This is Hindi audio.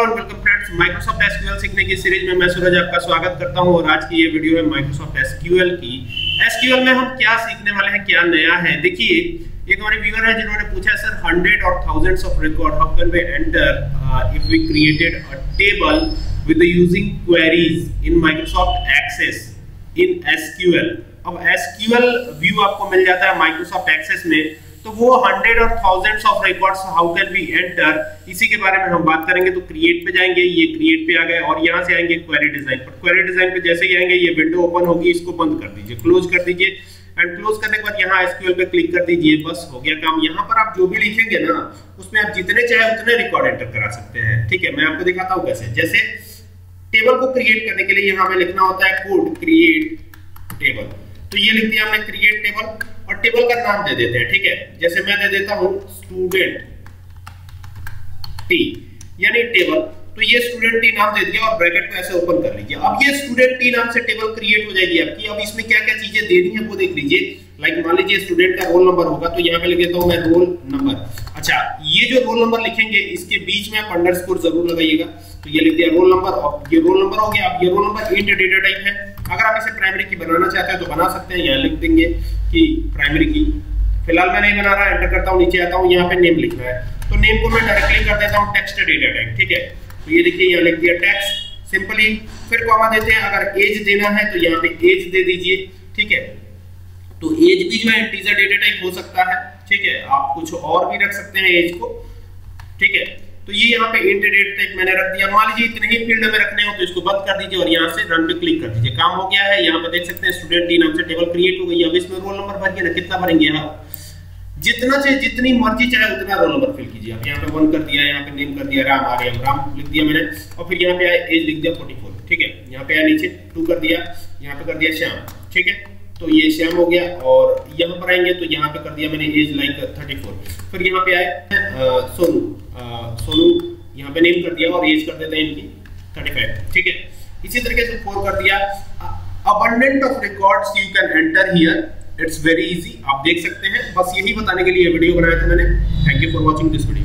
ऑल और वेलकम फ्रेंड्स, माइक्रोसॉफ्ट एसक्यूएल सीखने की सीरीज में मैं सूरज आपका स्वागत करता हूं। और आज की ये वीडियो है माइक्रोसॉफ्ट एसक्यूएल की। एसक्यूएल में हम क्या सीखने वाले हैं, क्या नया है, देखिए। एक हमारे व्यूअर है जिन्होंने पूछा सर 100 और thousands of record how can we enter if we created a table with the using queries in Microsoft Access in SQL. अब एसक्यूएल व्यू आपको मिल जाता है माइक्रोसॉफ्ट एक्सेस में, तो वो 100 और thousands of records how can be enter, इसी के बारे में हम बात करेंगे। तो क्रिएट पे जाएंगे, ये क्रिएट पे आ गए और यहाँ से आएंगे क्वेरी डिजाइन पर। क्वेरी डिजाइन पे जैसे ही आएंगे ये विंडो ओपन होगी, इसको बंद कर दीजिए, क्लोज कर दीजिए। एंड क्लोज करने के बाद यहाँ एसक्यूएल पे क्लिक कर दीजिए, बस हो गया काम। यहाँ पर आप जो भी लिखेंगे ना, उसमें आप जितने चाहे उतने रिकॉर्ड एंटर करा सकते हैं, ठीक है। मैं आपको दिखाता हूँ कैसे। जैसे टेबल को क्रिएट करने के लिए यहाँ हमें लिखना होता है कोड क्रिएट टेबल, तो ये लिख दिया हमने क्रिएट टेबल। और टेबल का नाम दे देते हैं, ठीक है। जैसे मैं दे देता हूं स्टूडेंट टी, यानी टेबल, तो ये स्टूडेंट टी नाम दे दिया और ब्रैकेट को ऐसे ओपन कर लीजिए। अब ये स्टूडेंट टी नाम से टेबल क्रिएट हो जाएगी आपकी। अब इसमें क्या क्या चीजें देनी है वो देख लीजिए। लाइक मान लीजिए स्टूडेंट का रोल नंबर होगा, तो यहाँ पे लिख देता हूँ मैं रोल नंबर। अच्छा, ये जो रोल नंबर लिखेंगे इसके बीच में आप अंडरस्कोर जरूर लगाइएगा, तो ये लिख दिया रोल नंबर। और ये रोल नंबर हो गया। अब ये roll number int data type है, अगर आप इसे प्राइमरी की बनाना चाहते हैं तो बना सकते हैं। यहाँ लिख देंगे कि प्राइमरी की, फिलहाल मैं नहीं बना रहा, एंटर करता हूँ, नीचे आता हूँ, यहाँ पे नेम लिखना है, तो नेम को मैं डायरेक्टली कर देता हूँ टेक्स्ट डेटा टाइप, ठीक है। तो ये देखिए यहाँ लिख दिया टेक्स्ट सिंपली, फिर कॉमा देते हैं। अगर एज देना है तो यहाँ पे एज दे दीजिए, ठीक है। तो एज भी जो है इंटीजर डेटा टाइप हो सकता है, ठीक है। आप कुछ और भी रख सकते हैं एज को, ठीक है। तो ये यहाँ पे इंट डेटा टाइप मैंने रख दिया। मान लीजिए इतने ही फील्ड में रखने हो तो इसको बंद कर दीजिए और यहाँ से रन पे क्लिक कर दीजिए, काम हो गया है। यहाँ पे देख सकते हैं स्टूडेंट टी नाम से टेबल क्रिएट हो गई। अब इसमें रोल नंबर भरिए ना, कितना भरेंगे आप, जितना चाहे, जितनी मर्जी चाहे उतना रोल नंबर फिल कीजिए। अब यहाँ पे 1 कर दिया, यहाँ पे नेम कर दिया राम, आर्यम, राम लिख दिया मैंने। और फिर यहाँ पे आया एज लिख दिया 44, ठीक है। यहाँ पे आया नीचे 2 कर दिया, यहाँ पे कर दिया श्याम, ठीक है, तो ये श्याम हो गया। और यहाँ पर आएंगे तो यहाँ पे कर दिया मैंने एज लाइक 34। फिर यहाँ पे आए सोनू, सोनू यहाँ पे नेम कर दिया और एज कर देते हैं इनकी 35, ठीक है। इसी तरीके से 4 कर दिया। Abundant of records you can enter here, it's very easy, आप देख सकते हैं। बस यही बताने के लिए वीडियो बनाया था मैंने। Thank you for watching this video.